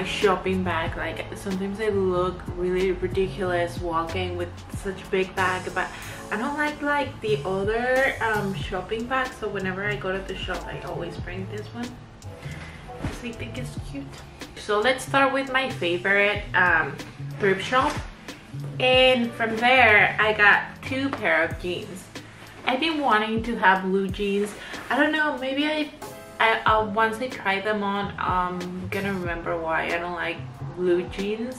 my shopping bag. Like sometimes I look really ridiculous walking with such a big bag, but I don't like the other shopping bags, so whenever I go to the shop I always bring this one because I think it's cute. So let's start with my favorite thrift shop, and from there I got two pair of jeans. I've been wanting to have blue jeans. I don't know, maybe I once I try them on, I'm gonna remember why I don't like blue jeans.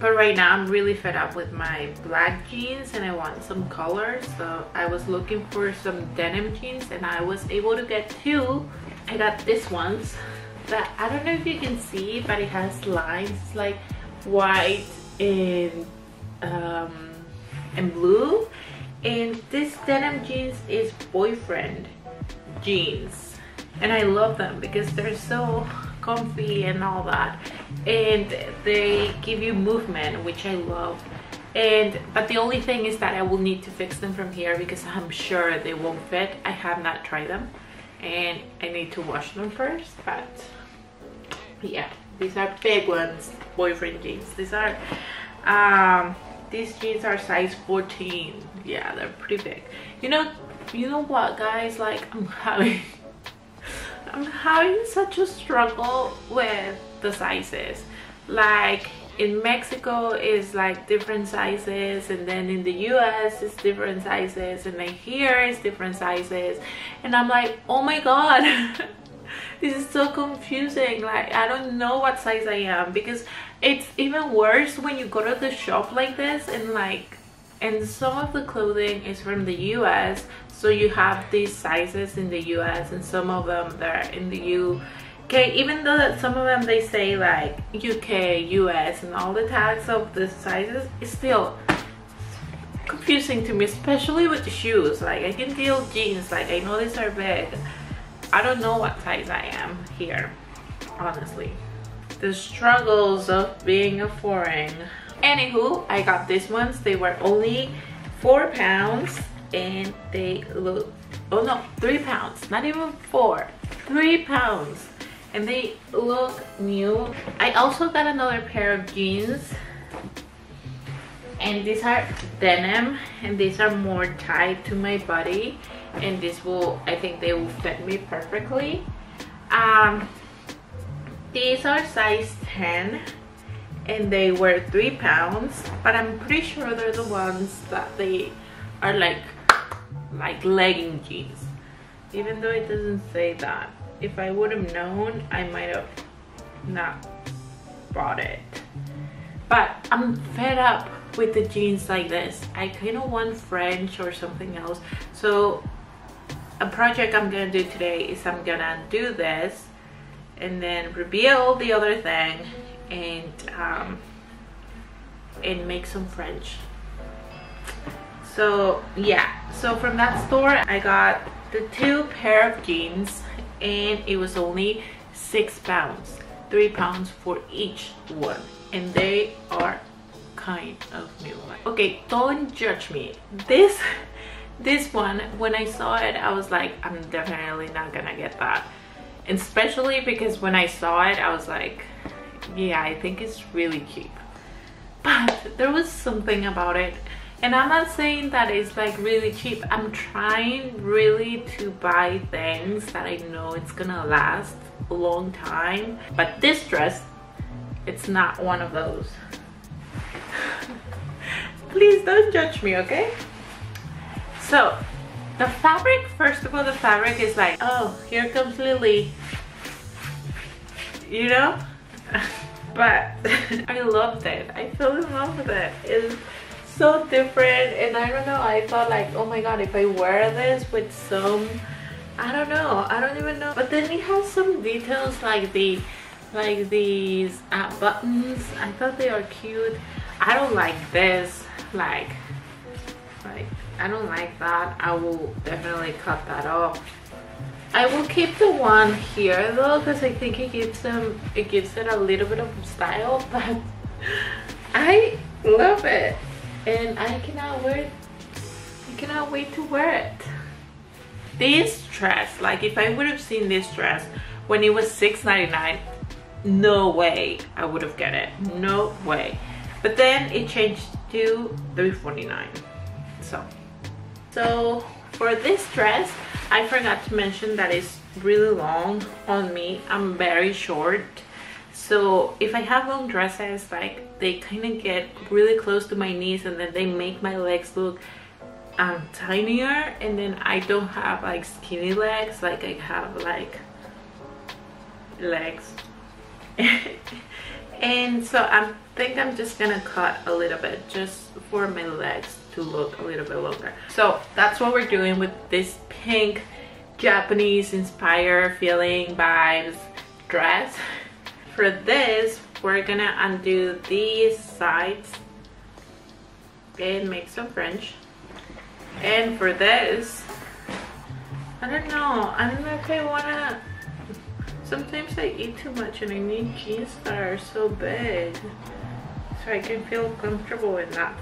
But right now I'm really fed up with my black jeans and I want some color, so I was looking for some denim jeans and I was able to get two. I got these ones that I don't know if you can see, but it has lines like white and blue. And this denim jeans is boyfriend jeans, and I love them because they're so comfy and all that, and they give you movement, which I love. But the only thing is that I will need to fix them from here because I'm sure they won't fit. I have not tried them and I need to wash them first, but yeah, these are big ones, boyfriend jeans. These are these jeans are size 14. Yeah, they're pretty big. You know what, guys, like I'm having such a struggle with the sizes. Like in Mexico is like different sizes, and then in the US it's different sizes, and then here it's different sizes, and I'm like, oh my god, this is so confusing. Like I don't know what size I am, because it's even worse when you go to the shop like this and some of the clothing is from the US, so you have these sizes in the US, and some of them they're in the UK, even though that some of them they say like UK, US and all the tags of the sizes. It's still confusing to me, especially with the shoes. Like I can deal jeans, like I know these are big. I don't know what size I am here, honestly. The struggles of being a foreign. Anywho, I got these ones. They were only 4 pounds and they look, oh no, 3 pounds, not even 4, 3 pounds, and they look new. I also got another pair of jeans, and these are denim, and these are more tied to my body, and this will, I think they will fit me perfectly. These are size 10 and they were 3 pounds, but I'm pretty sure they're the ones that they are like legging jeans, even though it doesn't say that. If I would have known, I might have not bought it, but I'm fed up with the jeans like this. I kind of want French or something else. So a project I'm gonna do today is I'm gonna do this and then reveal the other thing and make some French. So yeah, so from that store I got the two pair of jeans, and it was only 6 pounds, 3 pounds for each one, and they are kind of new. Okay, don't judge me. This one, when I saw it, I was like, I'm definitely not gonna get that, and especially because when I saw it I was like, yeah, I think it's really cheap, but there was something about it. And I'm not saying that it's like really cheap. I'm trying really to buy things that I know it's gonna last a long time, but this dress, it's not one of those. Please don't judge me, okay? So the fabric, first of all, the fabric is like, oh, here comes Lily, you know. But I loved it. I fell in love with it. It's so different, and I don't know, I thought like, oh my god, if I wear this with some, I don't know, I don't even know. But then it has some details like these buttons. I thought they are cute. I don't like this, like I don't like that. I will definitely cut that off. I will keep the one here though, because I think it gives it a little bit of style. But I love it, and I cannot wait to wear it. This dress, like if I would have seen this dress when it was $6.99, no way I would have get it, no way. But then it changed to $349. So for this dress, I forgot to mention that it's really long on me. I'm very short, so if I have long dresses, like, they kind of get really close to my knees, and then they make my legs look tinier, and then I don't have like skinny legs, like I have like legs. And so I think I'm just gonna cut a little bit just for my legs to look a little bit longer. So that's what we're doing with this pink Japanese inspired feeling vibes dress. For this, we're gonna undo these sides and make some fringe. And for this, I don't know if I wanna. Sometimes I eat too much and I need jeans that are so big so I can feel comfortable in that.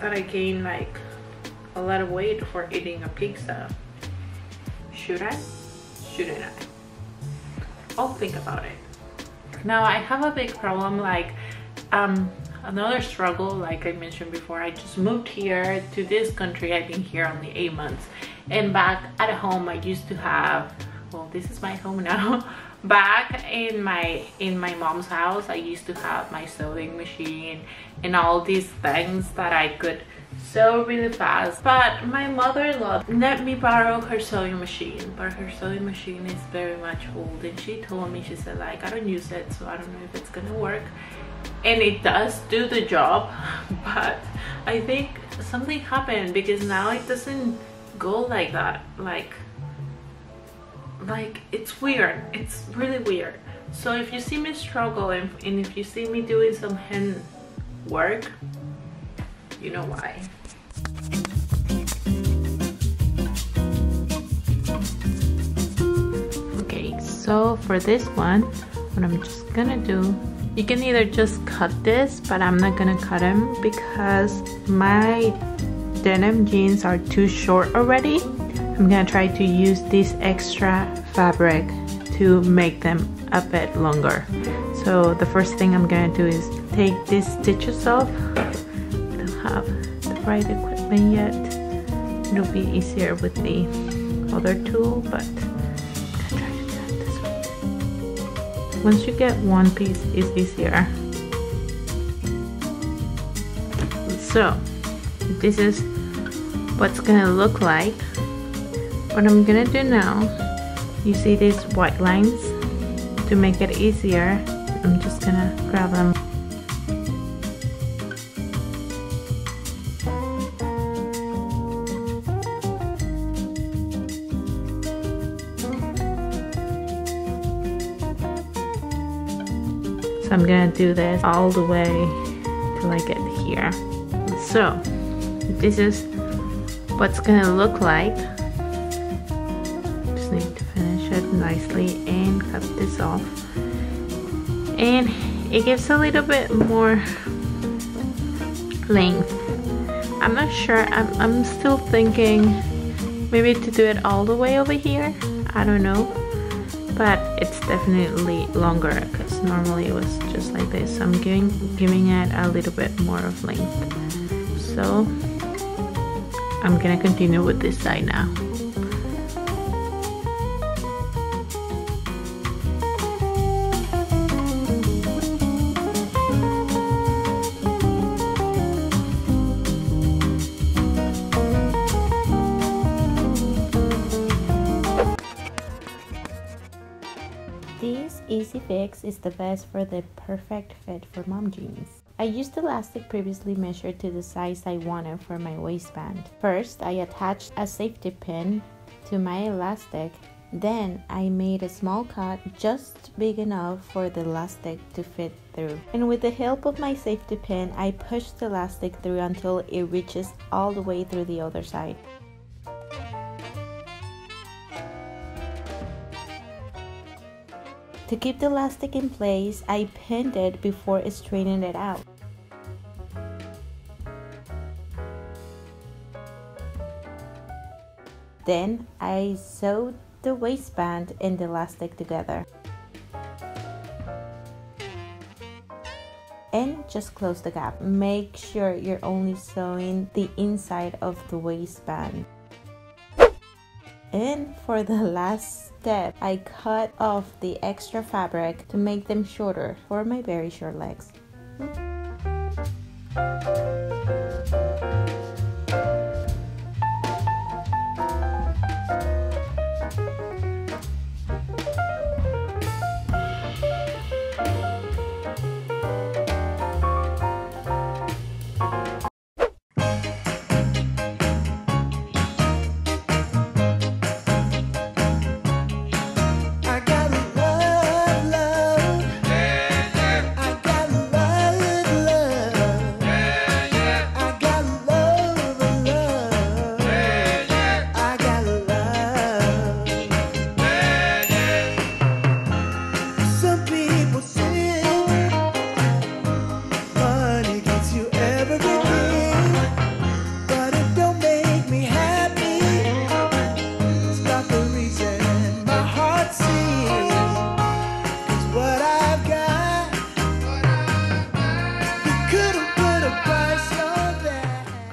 That I gain like a lot of weight for eating a pizza. Should I? Shouldn't I? I'll think about it. Now I have a big problem, like another struggle, like I mentioned before, I just moved here to this country. I've been here only 8 months, and back at home I used to have, well, this is my home now. Back in my mom's house, I used to have my sewing machine and all these things that I could sew really fast, but my mother-in-law let me borrow her sewing machine, but her sewing machine is very much old, and she told me, she said, like, I don't use it, so I don't know if it's gonna work. And it does do the job, but I think something happened because now it doesn't go like that, like it's weird, it's really weird. So if you see me struggle and if you see me doing some hand work, you know why. Okay, so for this one, what I'm just gonna do, you can either just cut this, but I'm not gonna cut them because my denim jeans are too short already. I'm gonna try to use this extra fabric to make them a bit longer. So the first thing I'm gonna do is take these stitches off. I don't have the right equipment yet. It'll be easier with the other tool, but I'm gonna try to do it this way. Once you get one piece, it's easier. So this is what's gonna look like. What I'm gonna do now, you see these white lines? To make it easier, I'm just gonna grab them. So I'm gonna do this all the way till I get here. So this is what's gonna look like. Need to finish it nicely and cut this off, and it gives a little bit more length. I'm not sure, I'm still thinking maybe to do it all the way over here, I don't know, but it's definitely longer because normally it was just like this. So I'm giving it a little bit more of length. So I'm gonna continue with this side now. This easy fix is the best for the perfect fit for mom jeans. I used elastic previously measured to the size I wanted for my waistband. First, I attached a safety pin to my elastic. Then I made a small cut just big enough for the elastic to fit through. And with the help of my safety pin, I pushed the elastic through until it reaches all the way through the other side. To keep the elastic in place, I pinned it before straightening it out. Then I sewed the waistband and the elastic together. just close the gap. Make sure you're only sewing the inside of the waistband. And for the last step, I cut off the extra fabric to make them shorter for my very short legs.